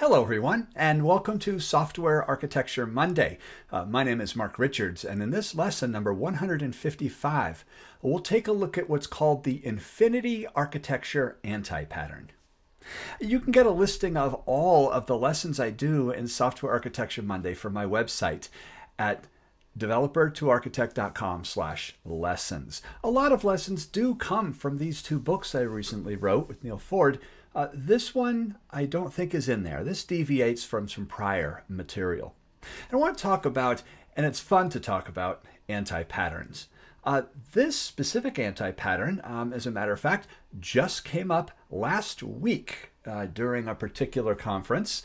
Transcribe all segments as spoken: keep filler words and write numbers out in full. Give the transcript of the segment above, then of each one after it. Hello everyone, and welcome to Software Architecture Monday. Uh, my name is Mark Richards, and in this lesson number one hundred fifty-five, we'll take a look at what's called the Infinity Architecture Anti-Pattern. You can get a listing of all of the lessons I do in Software Architecture Monday from my website at developer two architect dot com slash lessons. A lot of lessons do come from these two books I recently wrote with Neil Ford. Uh, this one I don't think is in there. This deviates from some prior material. And I want to talk about, and it's fun to talk about, anti-patterns. Uh, this specific anti-pattern, um, as a matter of fact, just came up last week uh, during a particular conference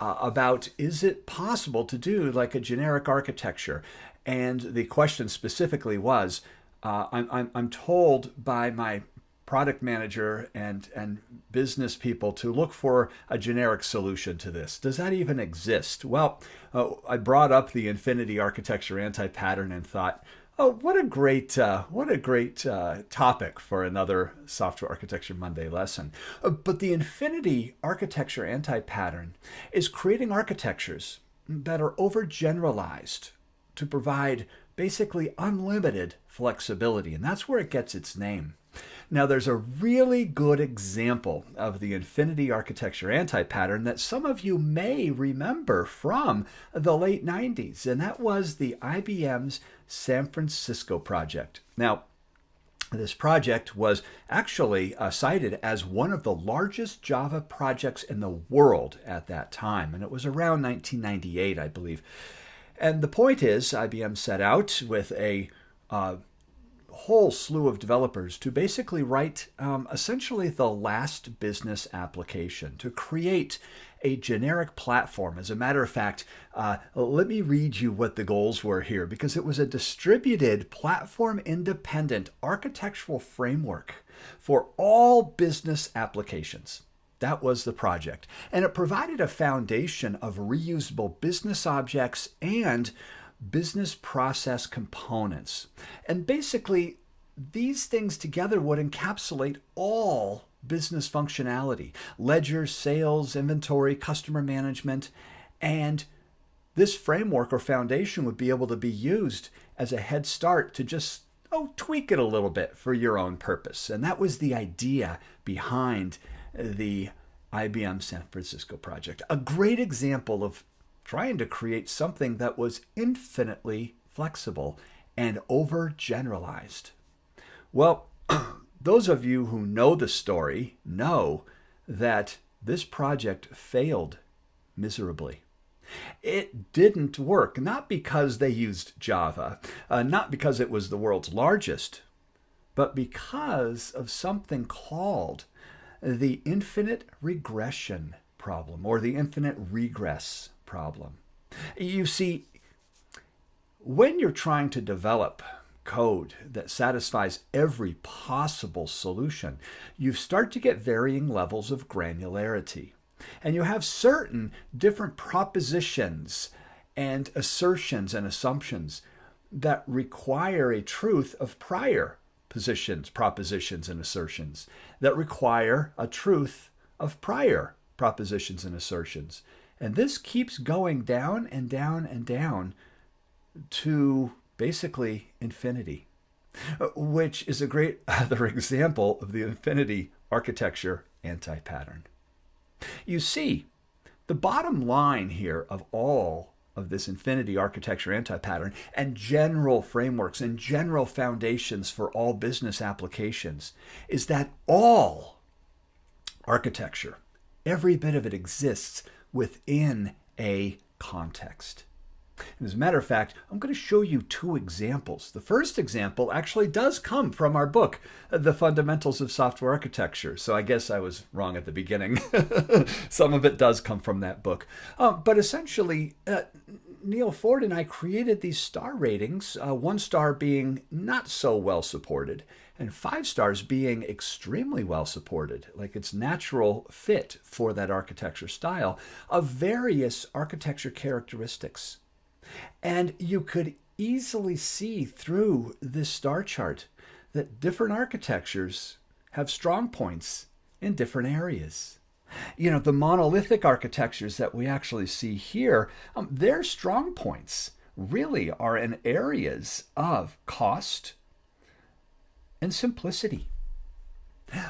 uh, about, is it possible to do like a generic architecture? And the question specifically was, uh, I'm, I'm, I'm told by my product manager and, and business people to look for a generic solution to this. Does that even exist? Well, uh, I brought up the Infinity Architecture Anti-Pattern and thought, oh, what a great, uh, what a great uh, topic for another Software Architecture Monday lesson. Uh, but the Infinity Architecture Anti-Pattern is creating architectures that are overgeneralized to provide basically unlimited flexibility, and that's where it gets its name. Now, there's a really good example of the Infinity Architecture Anti-Pattern that some of you may remember from the late nineties, and that was the I B M's San Francisco project. Now, this project was actually uh, cited as one of the largest Java projects in the world at that time, and it was around nineteen ninety-eight, I believe. And the point is, I B M set out with a uh, whole slew of developers to basically write um, essentially the last business application, to create a generic platform. As a matter of fact, uh, let me read you what the goals were here, because it was a distributed, platform-independent architectural framework for all business applications. That was the project. And it provided a foundation of reusable business objects and business process components. And basically, these things together would encapsulate all business functionality: ledger, sales, inventory, customer management. And this framework or foundation would be able to be used as a head start to just, oh, tweak it a little bit for your own purpose. And that was the idea behind the I B M San Francisco project. A great example of trying to create something that was infinitely flexible and overgeneralized. Well, those of you who know the story know that this project failed miserably. It didn't work, not because they used Java, uh, not because it was the world's largest, but because of something called the infinite regression problem, or the infinite regress problem. You see, when you're trying to develop code that satisfies every possible solution, you start to get varying levels of granularity. And you have certain different propositions and assertions and assumptions that require a truth of prior positions, propositions, and assertions, that require a truth of prior propositions and assertions. And this keeps going down and down and down to basically infinity, which is a great other example of the Infinity Architecture Anti-Pattern. You see, the bottom line here of all of this Infinity Architecture Anti-Pattern and general frameworks and general foundations for all business applications is that all architecture, every bit of it, exists within a context. And as a matter of fact, I'm going to show you two examples. The first example actually does come from our book, The Fundamentals of Software Architecture. So I guess I was wrong at the beginning. Some of it does come from that book. Uh, but essentially, uh, Neil Ford and I created these star ratings, uh, one star being not so well supported, and five stars being extremely well supported, like its natural fit for that architecture style, of various architecture characteristics. And you could easily see through this star chart that different architectures have strong points in different areas. You know, the monolithic architectures that we actually see here, um, their strong points really are in areas of cost and simplicity.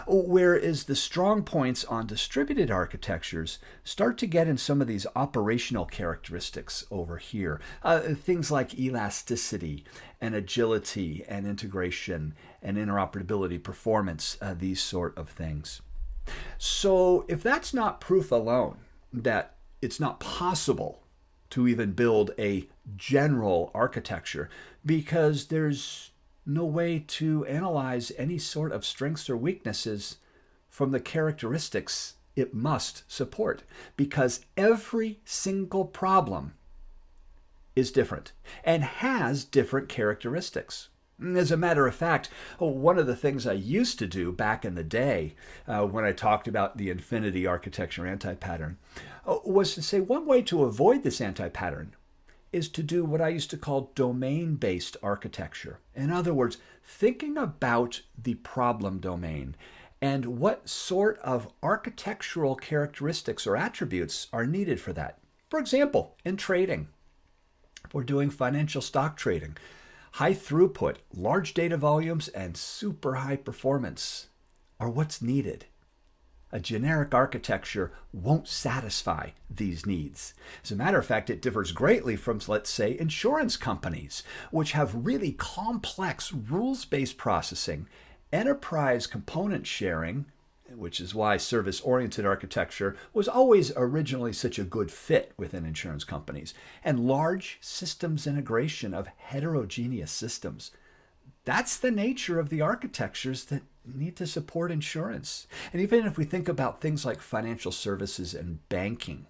Whereas the strong points on distributed architectures start to get in some of these operational characteristics over here. Uh, things like elasticity and agility and integration and interoperability, performance, uh, these sort of things. So if that's not proof alone that it's not possible to even build a general architecture because there's no way to analyze any sort of strengths or weaknesses from the characteristics it must support, because every single problem is different and has different characteristics. As a matter of fact, one of the things I used to do back in the day uh, when I talked about the Infinity Architecture Anti-Pattern uh, was to say one way to avoid this anti-pattern is to do what I used to call domain-based architecture. In other words, thinking about the problem domain and what sort of architectural characteristics or attributes are needed for that. For example, in trading, if we're doing financial stock trading, high throughput, large data volumes, and super high performance are what's needed. A generic architecture won't satisfy these needs. As a matter of fact, it differs greatly from, let's say, insurance companies, which have really complex rules-based processing, enterprise component sharing, which is why service-oriented architecture was always originally such a good fit within insurance companies, and large systems integration of heterogeneous systems. That's the nature of the architectures that need to support insurance. And even if we think about things like financial services and banking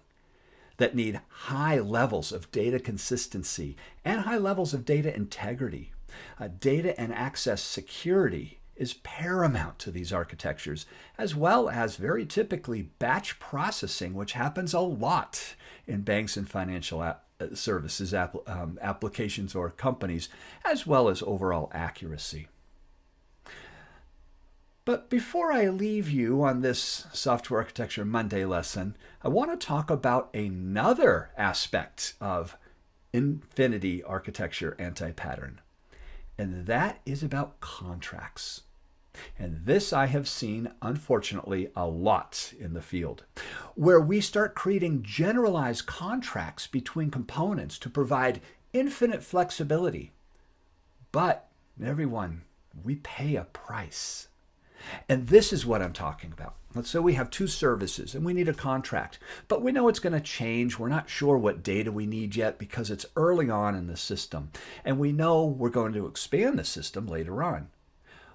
that need high levels of data consistency and high levels of data integrity, uh, data and access security is paramount to these architectures, as well as very typically batch processing, which happens a lot in banks and financial app services app um, applications or companies, as well as overall accuracy. But before I leave you on this Software Architecture Monday lesson, I want to talk about another aspect of Infinity Architecture Anti-Pattern, and that is about contracts. And this I have seen, unfortunately, a lot in the field, where we start creating generalized contracts between components to provide infinite flexibility. But everyone, we pay a price. And this is what I'm talking about. Let's say we have two services and we need a contract, but we know it's going to change. We're not sure what data we need yet because it's early on in the system. And we know we're going to expand the system later on.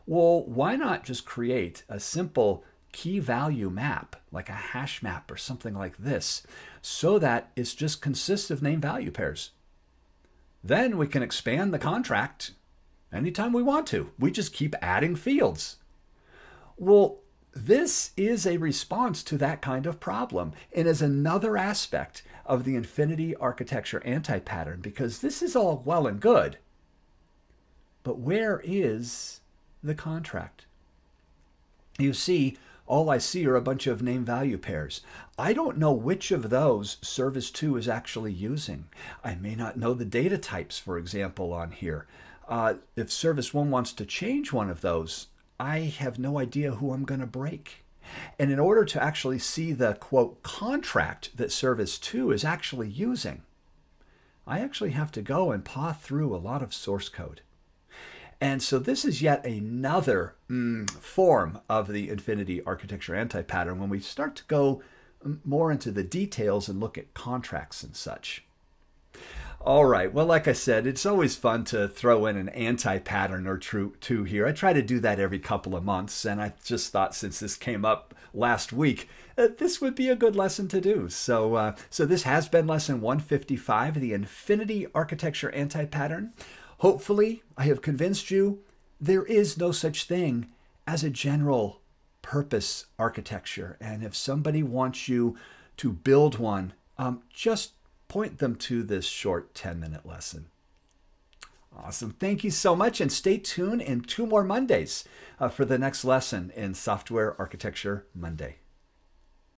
Well, why not just create a simple key value map, like a hash map or something like this, so that it just consists of name value pairs? Then we can expand the contract anytime we want to. We just keep adding fields. Well, this is a response to that kind of problem and is another aspect of the Infinity Architecture Anti-Pattern, because this is all well and good, but where is the contract? You see, all I see are a bunch of name value pairs. I don't know which of those Service two is actually using. I may not know the data types, for example, on here. Uh, if Service one wants to change one of those, I have no idea who I'm going to break. And in order to actually see the, quote, contract that Service two is actually using, I actually have to go and paw through a lot of source code. And so this is yet another mm, form of the Infinity Architecture Anti-Pattern when we start to go more into the details and look at contracts and such. All right, well, like I said, it's always fun to throw in an anti-pattern or two here. I try to do that every couple of months, and I just thought since this came up last week, uh, this would be a good lesson to do. So, uh, so this has been Lesson one fifty-five, the Infinity Architecture Anti-Pattern. Hopefully, I have convinced you there is no such thing as a general purpose architecture. And if somebody wants you to build one, um, just point them to this short ten-minute lesson. Awesome. Thank you so much, and stay tuned in two more Mondays uh, for the next lesson in Software Architecture Monday.